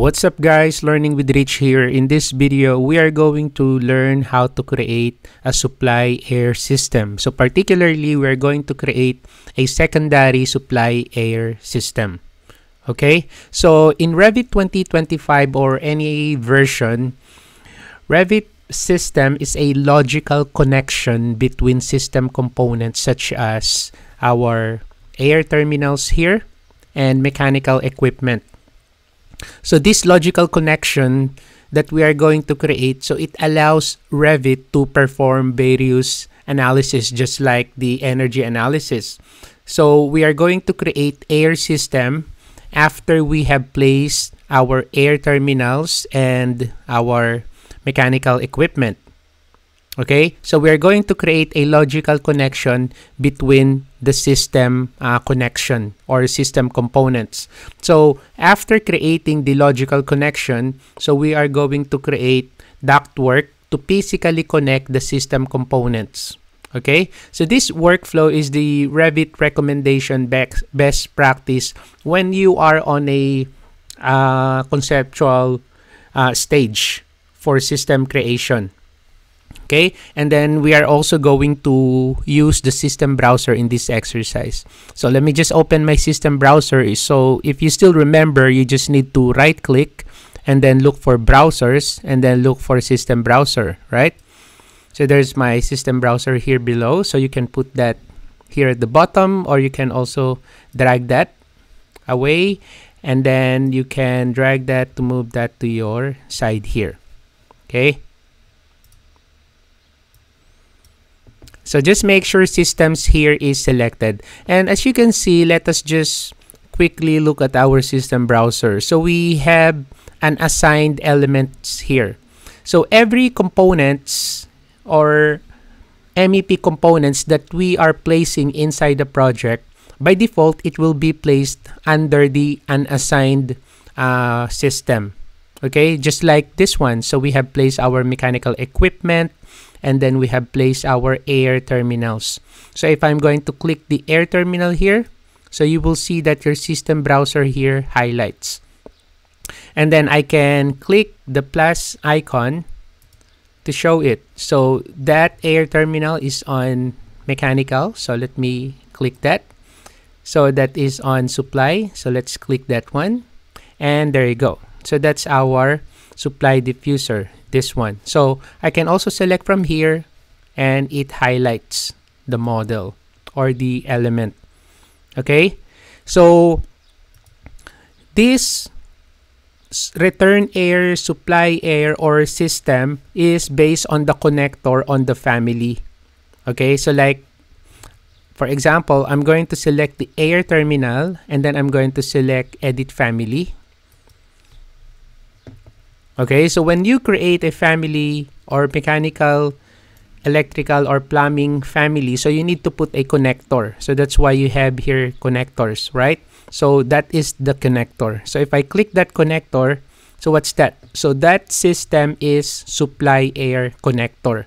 What's up guys, Learning with Rich here. In this video, we are going to learn how to create a supply air system. So particularly, we're going to create a secondary supply air system. Okay, so in Revit 2025 or any version, Revit system is a logical connection between system components such as our air terminals here and mechanical equipment. So this logical connection that we are going to create, so it allows Revit to perform various analysis just like the energy analysis. So we are going to create air system after we have placed our air terminals and our mechanical equipment. Okay, so we are going to create a logical connection between the system connection or system components. So after creating the logical connection, so we are going to create ductwork to physically connect the system components. Okay, so this workflow is the Revit recommendation best practice when you are on a conceptual stage for system creation. Okay, and then we are also going to use the system browser in this exercise. So let me just open my system browser. So if you still remember, you just need to right click and then look for browsers and then look for system browser, right? So there's my system browser here below. So you can put that here at the bottom, or you can also drag that away. And then you can drag that to move that to your side here. Okay. So just make sure systems here is selected. And as you can see, let us just quickly look at our system browser. So we have an assigned elements here. So every components or MEP components that we are placing inside the project, by default, it will be placed under the unassigned system. Okay, just like this one. So we have placed our mechanical equipment, and then we have placed our air terminals. So if I'm going to click the air terminal here, so you will see that your system browser here highlights. And then I can click the plus icon to show it. So that air terminal is on mechanical. So let me click that. So that is on supply. So let's click that one. And there you go. So that's our supply diffuser, this one. So I can also select from here and it highlights the model or the element. Okay, so this return air, supply air, or system is based on the connector on the family. Okay, so like for example, I'm going to select the air terminal and then I'm going to select edit family. Okay, so when you create a family or mechanical, electrical, or plumbing family, so you need to put a connector. So that's why you have here connectors, right? So that is the connector. So if I click that connector, so what's that? So that system is supply air connector.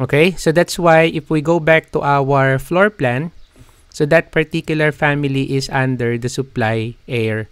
Okay, so that's why if we go back to our floor plan, so that particular family is under the supply air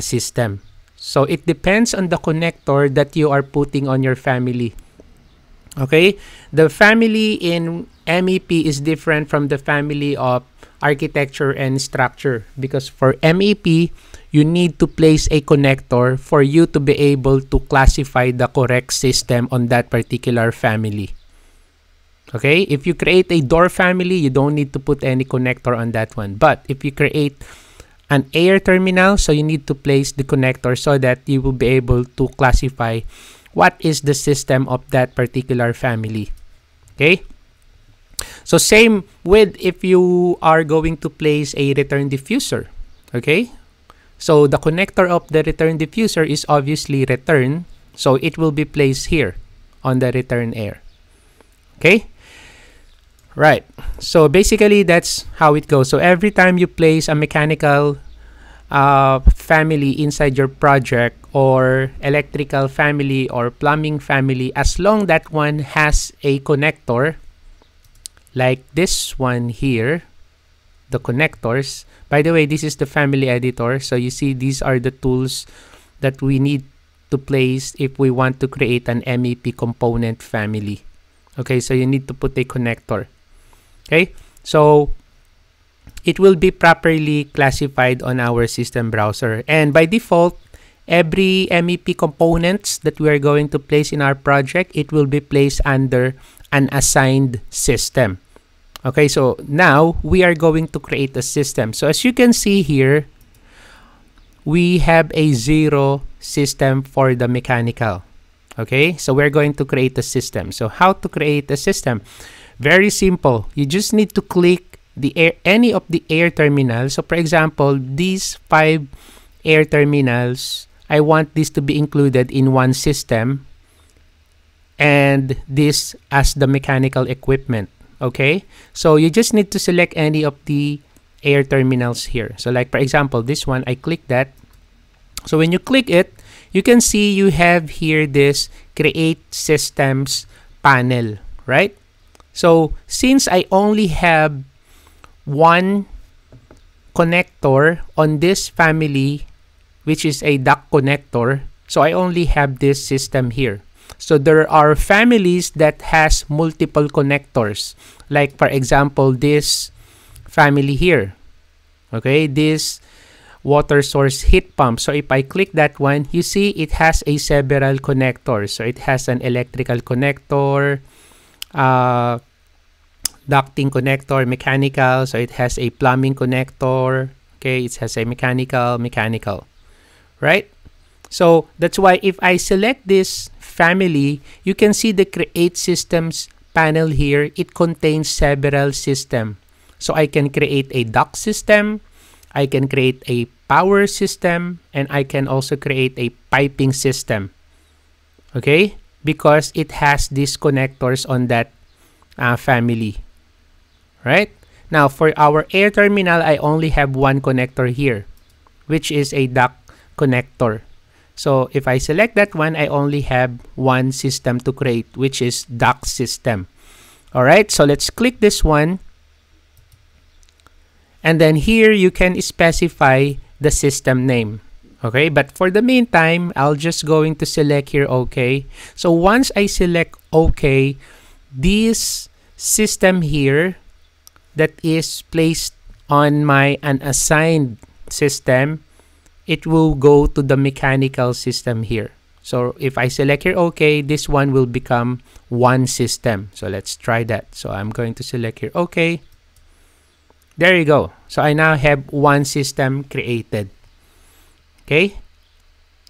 system. So it depends on the connector that you are putting on your family. Okay, the family in MEP is different from the family of architecture and structure, because for MEP, you need to place a connector for you to be able to classify the correct system on that particular family. Okay, if you create a door family, you don't need to put any connector on that one. But if you create an air terminal, so you need to place the connector so that you will be able to classify what is the system of that particular family. Okay, so same with if you are going to place a return diffuser. Okay, so the connector of the return diffuser is obviously return, so it will be placed here on the return air. Okay, right, so basically that's how it goes. So every time you place a mechanical family inside your project, or electrical family, or plumbing family, as long that one has a connector like this one here, the connectors. By the way, this is the family editor, so you see these are the tools that we need to place if we want to create an MEP component family. Okay, so you need to put a connector. Okay, so it will be properly classified on our system browser. And by default, every MEP components that we are going to place in our project, it will be placed under an assigned system. Okay, so now we are going to create a system. So as you can see here, we have a 0 system for the mechanical. Okay, so we're going to create a system. So how to create a system? Very simple. You just need to click the any of the air terminals. So for example, these 5 air terminals, I want this to be included in one system and this as the mechanical equipment. Okay, so you just need to select any of the air terminals here. So like for example, this one, I click that. So when you click it, you can see you have here this create systems panel, right? So since I only have one connector on this family, which is a duct connector, so I only have this system here. So there are families that has multiple connectors, like for example this family here. Okay, this water source heat pump. So if I click that one, you see it has a several connectors. So it has an electrical connector, ducting connector, mechanical. So it has a plumbing connector. Okay, it has a mechanical, right? So that's why if I select this family, you can see the create systems panel here. It contains several systems. So I can create a duct system, I can create a power system, and I can also create a piping system. Okay, because it has these connectors on that family. Right? Now for our air terminal, I only have one connector here, which is a duct connector. So if I select that one, I only have one system to create, which is duct system. Alright, so let's click this one. And then here you can specify the system name. Okay, but for the meantime, I'll just going to select here OK. So once I select OK, this system here that is placed on my unassigned system, it will go to the mechanical system here. So if I select here OK, this one will become one system. So let's try that. So I'm going to select here OK. There you go. So I now have one system created. Okay.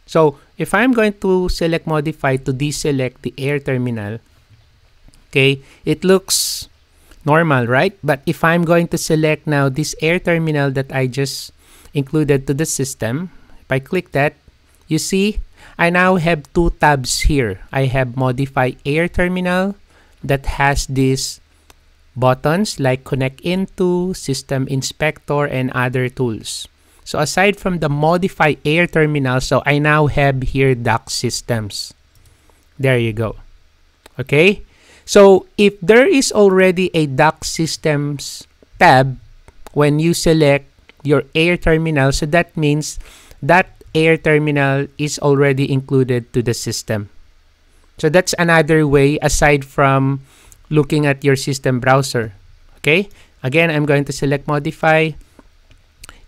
So if I'm going to select modify to deselect the air terminal, okay, it looks normal, right? But if I'm going to select now this air terminal that I just included to the system, if I click that, you see, I now have 2 tabs here. I have modify air terminal that has this buttons like connect into, system inspector, and other tools. So aside from the modify air terminal, so I now have here duct systems. There you go. Okay, so if there is already a duct systems tab when you select your air terminal, so that means that air terminal is already included to the system. So that's another way aside from looking at your system browser. Okay, again, I'm going to select modify.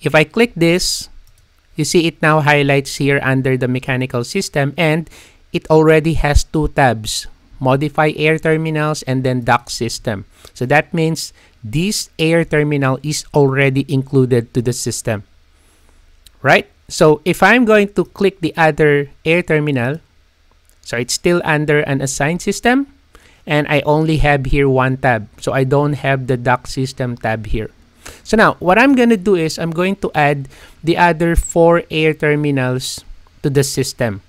If I click this, you see it now highlights here under the mechanical system, and it already has 2 tabs, modify air terminals and then duct system. So that means this air terminal is already included to the system, right? So if I'm going to click the other air terminal, so it's still under an assigned system, and I only have here 1 tab. So I don't have the duct system tab here. So now what I'm going to do is I'm going to add the other 4 air terminals to the system.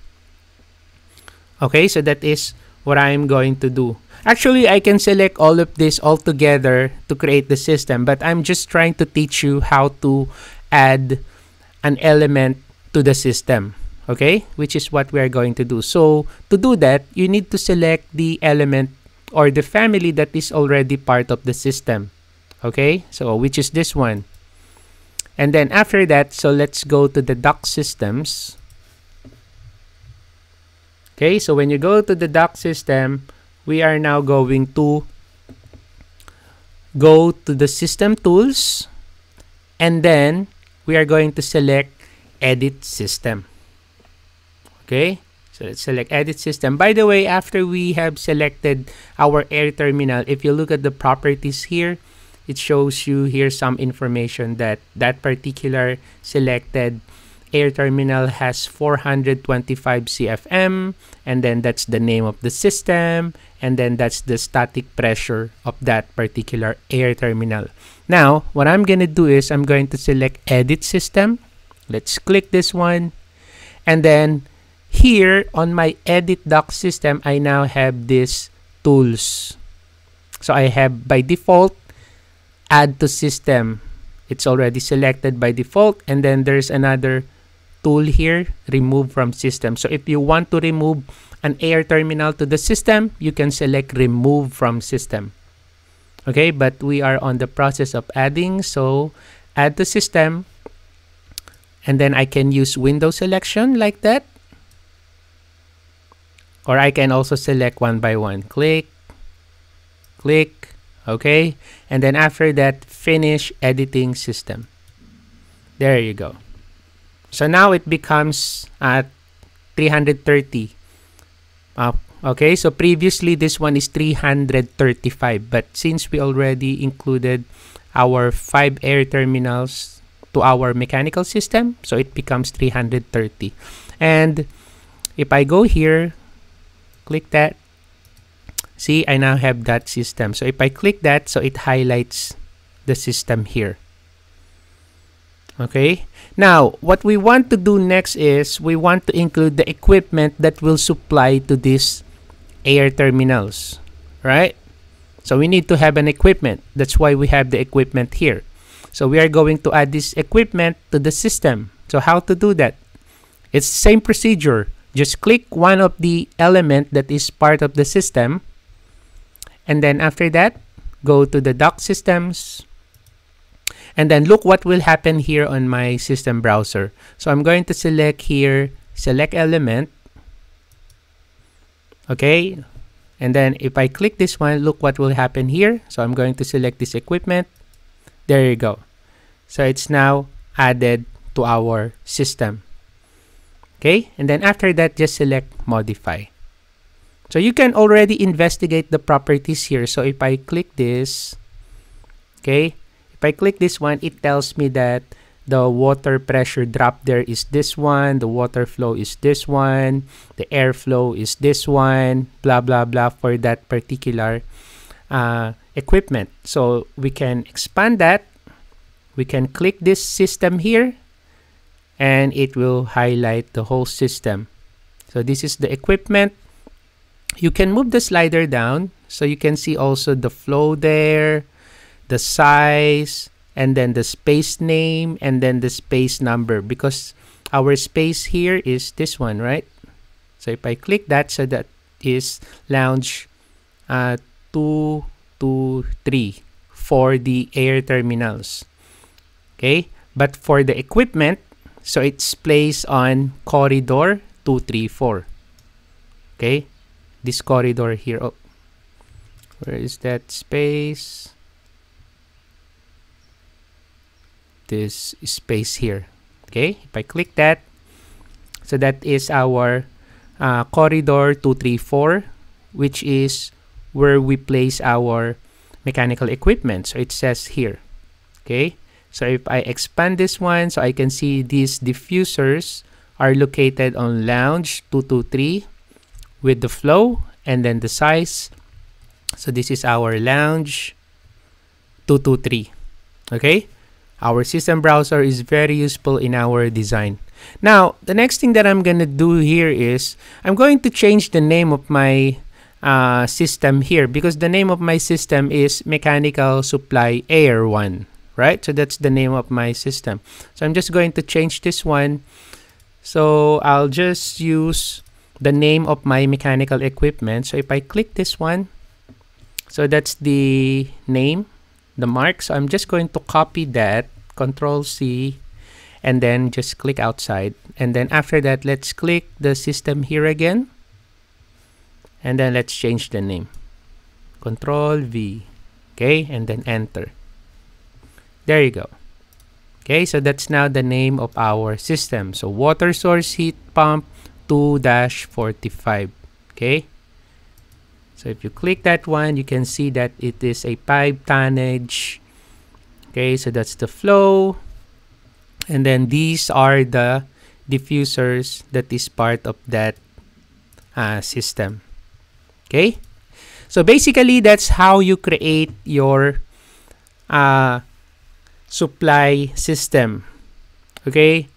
Okay, so that is what I'm going to do. Actually, I can select all of this all together to create the system, but I'm just trying to teach you how to add an element to the system. Okay, which is what we are going to do. So to do that, you need to select the element or the family that is already part of the system. Okay, so which is this one. And then after that, so let's go to the duct systems. Okay, so when you go to the duct system, we are now going to go to the system tools, and then we are going to select edit system. Okay, so let's select edit system. By the way, after we have selected our air terminal, if you look at the properties here, it shows you here some information that that particular selected air terminal has 425 CFM, and then that's the name of the system, and then that's the static pressure of that particular air terminal. Now, what I'm going to do is I'm going to select edit system. Let's click this one. And then here on my edit duct system, I now have these tools. So I have by default, add to system. It's already selected by default. And then there's another tool here, remove from system. So if you want to remove an air terminal to the system, you can select remove from system. Okay, but we are on the process of adding. So add to system. And then I can use window selection like that. Or I can also select one by one. Click, click. Okay, and then after that, finish editing system. There you go. So now it becomes at 330. Okay, so previously this one is 335, but since we already included our 5 air terminals to our mechanical system, so it becomes 330. And if I go here, click that. See, I now have that system. So if I click that, so it highlights the system here. Okay. Now, what we want to do next is we want to include the equipment that will supply to these air terminals, right? So we need to have an equipment. That's why we have the equipment here. So we are going to add this equipment to the system. So how to do that? It's the same procedure. Just click one of the element that is part of the system. And then after that, go to the duct systems. And then look what will happen here on my system browser. So I'm going to select here, select element. Okay. And then if I click this one, look what will happen here. So I'm going to select this equipment. There you go. So it's now added to our system. Okay. And then after that, just select modify. So you can already investigate the properties here. So if I click this, okay, if I click this one, it tells me that the water pressure drop there is this one, the water flow is this one, the airflow is this one, blah, blah, blah for that particular equipment. So we can expand that. We can click this system here and it will highlight the whole system. So this is the equipment. You can move the slider down so you can see also the flow there, the size, and then the space name, and then the space number, because our space here is this one, right? So if I click that, so that is lounge 223 for the air terminals. Okay, but for the equipment, so it's placed on corridor 234. Okay. This corridor here. Oh, where is that space? This space here. Okay, if I click that, so that is our corridor 234, which is where we place our mechanical equipment. So it says here. Okay, so if I expand this one, so I can see these diffusers are located on lounge 223. With the flow and then the size. So this is our lounge 223. Okay, our system browser is very useful in our design. Now, the next thing that I'm gonna do here is I'm going to change the name of my system here, because the name of my system is Mechanical Supply Air 1, right? So that's the name of my system. So I'm just going to change this one. So I'll just use the name of my mechanical equipment. So if I click this one, so that's the name, the mark. So I'm just going to copy that, Control C, and then just click outside. And then after that, let's click the system here again. and then let's change the name. Control V, okay, and then enter. There you go. Okay, so that's now the name of our system. So water source heat pump 2-45. Okay, so if you click that one, you can see that it is a pipe tonnage. Okay, so that's the flow, and then these are the diffusers that is part of that system. Okay, so basically that's how you create your supply system. Okay,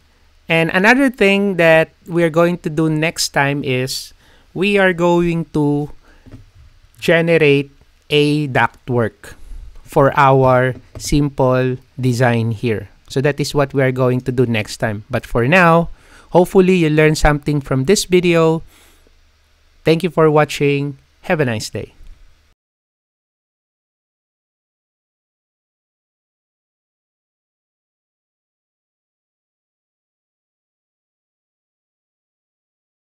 and another thing that we are going to do next time is we are going to generate a ductwork for our simple design here. So that is what we are going to do next time. But for now, hopefully you learned something from this video. Thank you for watching. Have a nice day.